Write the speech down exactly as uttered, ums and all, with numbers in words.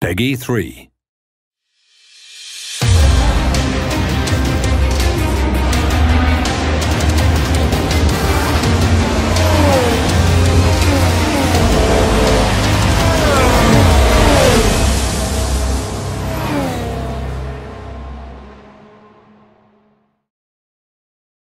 PEGI three.